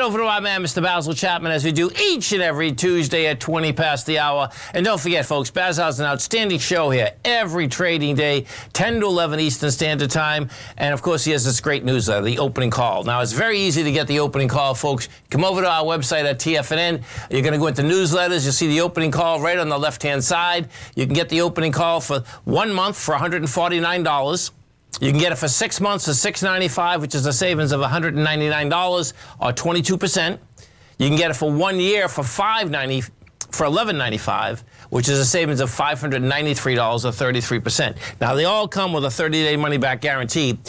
Over to our man, Mr. Basil Chapman, as we do each and every Tuesday at 20 past the hour. And don't forget, folks, Basil has an outstanding show here every trading day, 10 to 11 Eastern Standard Time. And, of course, he has this great newsletter, The Opening Call. Now, it's very easy to get The Opening Call, folks. Come over to our website at TFNN. You're going to go into newsletters. You'll see The Opening Call right on the left-hand side. You can get The Opening Call for 1 month for $149. You can get it for 6 months for $695, which is a savings of $199 or 22%. You can get it for 1 year for $590, for $1195, which is a savings of $593 or 33%. Now, they all come with a 30-day money-back guarantee.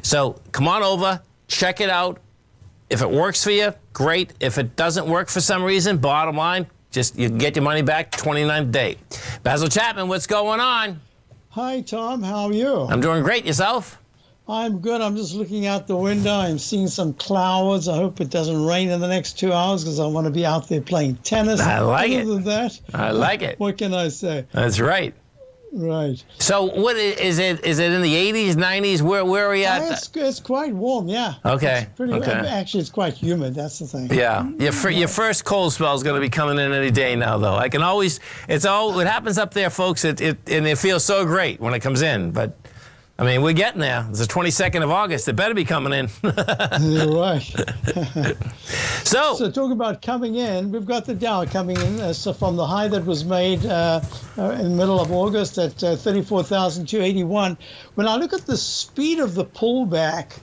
So come on over, check it out. If it works for you, great. If it doesn't work for some reason, bottom line, just you can get your money back 29th day. Basil Chapman, what's going on? Hi, Tom. How are you? I'm doing great. Yourself? I'm good. I'm just looking out the window. I'm seeing some clouds. I hope it doesn't rain in the next 2 hours because I want to be out there playing tennis. I like it. Other than that, I like it. What can I say? That's right. Right. So what is it? Is it in the 80s, 90s? Where are we at? It's quite warm, yeah. Okay. It's pretty warm. Actually, it's quite humid. That's the thing. Yeah. Your first cold spell is going to be coming in any day now, though. I can always. It's all. It happens up there, folks. It feels so great when it comes in, but. I mean, we're getting there. It's the 22nd of August. It better be coming in. You're right. So talk about coming in. We've got the Dow coming in from the high that was made in the middle of August at 34,281. When I look at the speed of the pullback,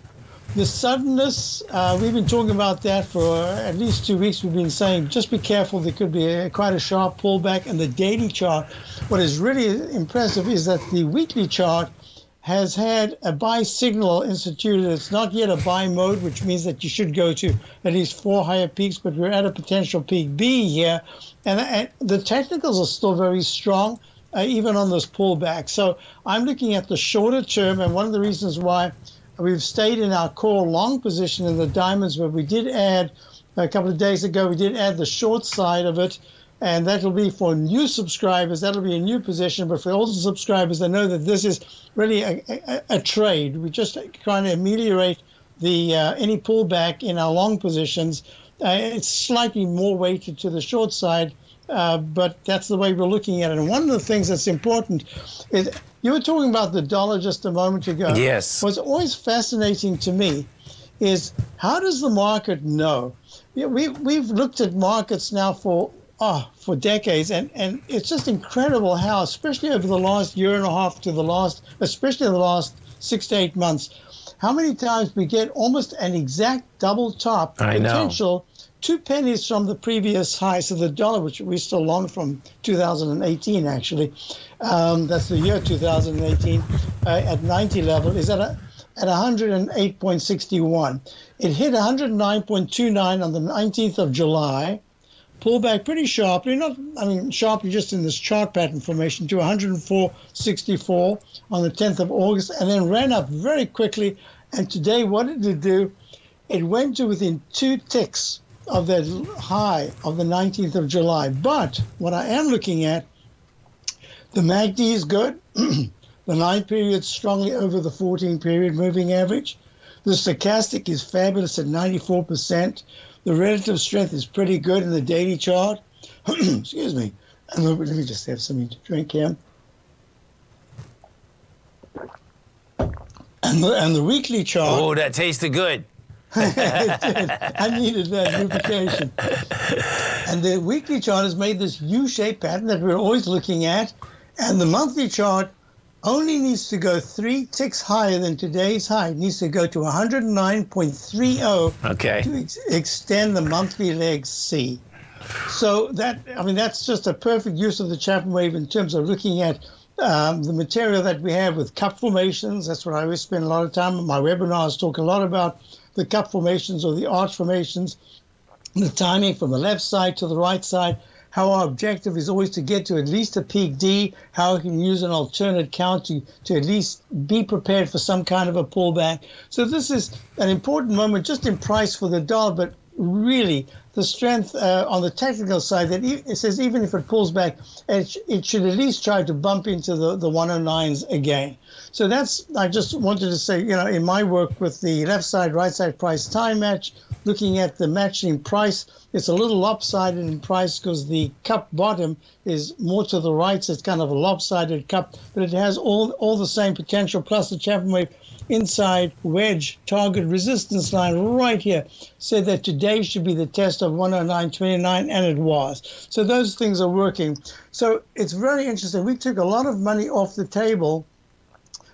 the suddenness, we've been talking about that for at least 2 weeks. We've been saying just be careful. There could be quite a sharp pullback in the daily chart. What is really impressive is that the weekly chart has had a buy signal instituted. It's not yet a buy mode, which means that you should go to at least 4 higher peaks, but we're at a potential peak B here. And the technicals are still very strong, even on this pullback. So I'm looking at the shorter term, and one of the reasons why we've stayed in our core long position in the diamonds, where we did add, a couple of days ago, we did add the short side of it. And that will be for new subscribers. That'll be a new position. But for older subscribers, they know that this is really a trade. We're just trying to ameliorate the any pullback in our long positions. It's slightly more weighted to the short side, but that's the way we're looking at it. And one of the things that's important is you were talking about the dollar just a moment ago. Yes. What's always fascinating to me is how does the market know? Yeah, we've looked at markets now for decades, and it's just incredible how, especially over the last year and a half to the last, especially the last 6 to 8 months, how many times we get almost an exact double top potential, 2 pennies from the previous high. So the dollar, which we still long from 2018, actually, that's the year 2018, at 90 level, is at 108.61. It hit 109.29 on the 19th of July. Pull back pretty sharply, sharply just in this chart pattern formation to 104.64 on the 10th of August, and then ran up very quickly. And today, what did it do? It went to within 2 ticks of that high of the 19th of July. But what I am looking at, the MACD is good. The 9 period strongly over the 14 period moving average. The stochastic is fabulous at 94%. The relative strength is pretty good in the daily chart. Excuse me. Let me just have something to drink here. And the weekly chart. Oh, that tasted good. It did. I needed that lubrication. And the weekly chart has made this U-shaped pattern that we're always looking at. And the monthly chart only needs to go 3 ticks higher than today's high. It needs to go to 109.30 to extend the monthly leg C. So that's just a perfect use of the Chapman wave in terms of looking at the material that we have with cup formations. That's what I always spend a lot of time on. My webinars talk a lot about the cup formations or the arch formations, the timing from the left side to the right side. How our objective is always to get to at least a peak D, how we can use an alternate count to at least be prepared for some kind of a pullback. So this is an important moment just in price for the dollar, but really the strength on the technical side that it says even if it pulls back, it should at least try to bump into the 109s again. So that's, I just wanted to say, you know, in my work with the left side, right side price time match, looking at the matching price, it's a little lopsided in price because the cup bottom is more to the right, so it's kind of a lopsided cup, but it has all the same potential, plus the Chapman wave inside wedge target resistance line right here said that today should be the test of 109.29, and it was. So those things are working. So it's very interesting. We took a lot of money off the table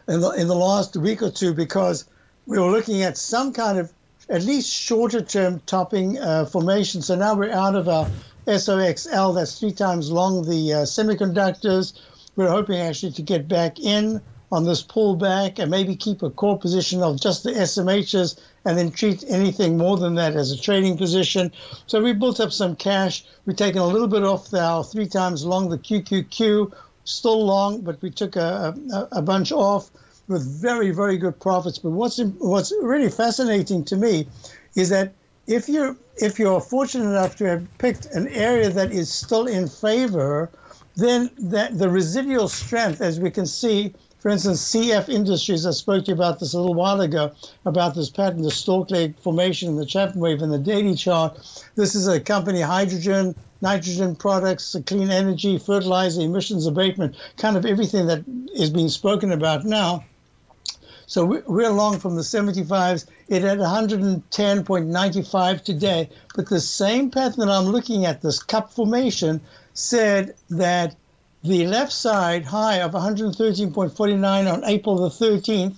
in the last week or two because we were looking at some kind of at least shorter term topping formation. So now we're out of our SOXL, that's 3 times long, the semiconductors. We're hoping actually to get back in on this pullback and maybe keep a core position of just the SMHs and then treat anything more than that as a trading position. So we built up some cash. We've taken a little bit off our 3 times long, the QQQ, still long, but we took a bunch off with very, very good profits. But what's really fascinating to me is that if you're fortunate enough to have picked an area that is still in favor, then that the residual strength, as we can see, for instance, CF Industries, I spoke to you about this a little while ago, about this pattern, the stalk leg formation in the Chapman wave in the daily chart. This is a company, hydrogen, nitrogen products, clean energy, fertilizer, emissions abatement, kind of everything that is being spoken about now. So we're long from the 75s. It had 110.95 today. But the same pattern that I'm looking at, this cup formation, said that the left side high of 113.49 on April the 13th,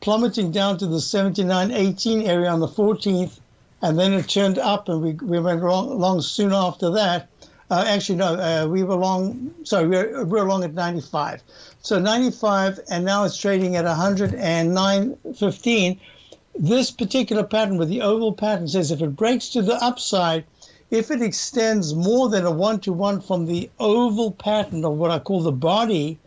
plummeting down to the 79.18 area on the 14th, and then it turned up and we went long soon after that. Actually, no, we were long, sorry, we were long at 95. So 95, and now it's trading at 109.15. This particular pattern with the oval pattern says if it breaks to the upside, if it extends more than a 1-to-1 from the oval pattern of what I call the body,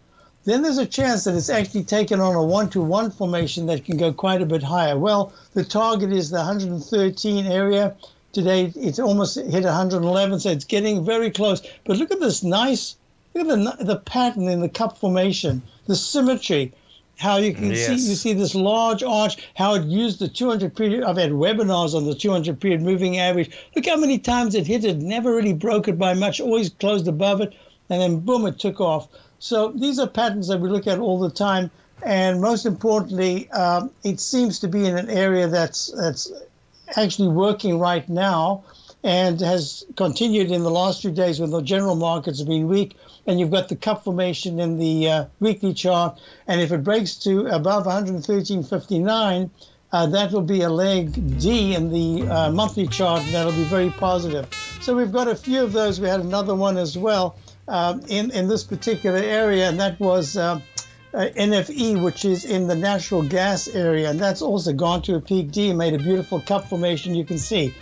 then there's a chance that it's actually taken on a 1-to-1 formation that can go quite a bit higher. Well, the target is the 113 area. Today, it's almost hit 111, so it's getting very close. But look at this nice, look at the pattern in the cup formation, the symmetry. How you can see, you see this large arch, how it used the 200 period. I've had webinars on the 200 period moving average. Look how many times it hit it, never really broke it by much, always closed above it, and then boom, it took off. So these are patterns that we look at all the time. And most importantly, it seems to be in an area that's actually working right now and has continued in the last few days when the general markets have been weak. And you've got the cup formation in the weekly chart. And if it breaks to above 113.59, that will be a leg D in the monthly chart. And that'll be very positive. So we've got a few of those. We had another one as well in this particular area. And that was NFE, which is in the natural gas area. And that's also gone to a peak D and made a beautiful cup formation you can see.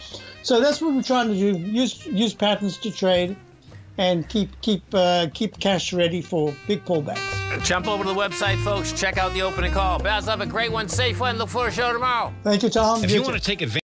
So that's what we're trying to do, use patterns to trade and keep cash ready for big pullbacks. Jump over to the website, folks. Check out the opening call. Basil, have a great one, safe one. Look for a show tomorrow. Thank you, Tom. If you want to take advantage.